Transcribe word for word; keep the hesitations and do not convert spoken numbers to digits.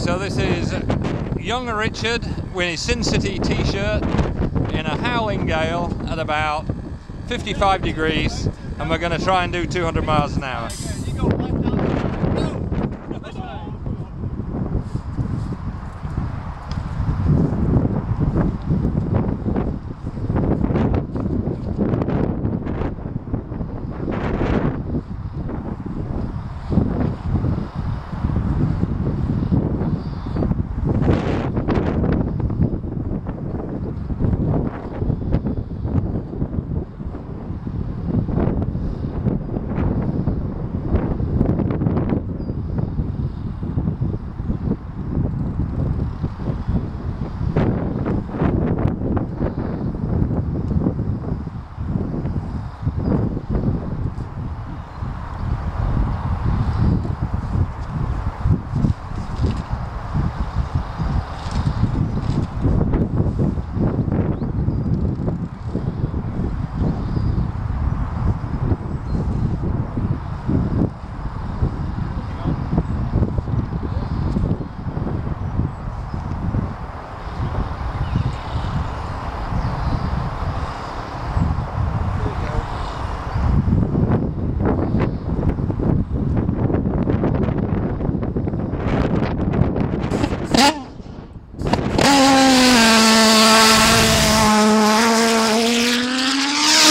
so this is young Richard with his Sin City t-shirt in a howling gale at about fifty-five degrees, and we're going to try and do two hundred miles an hour.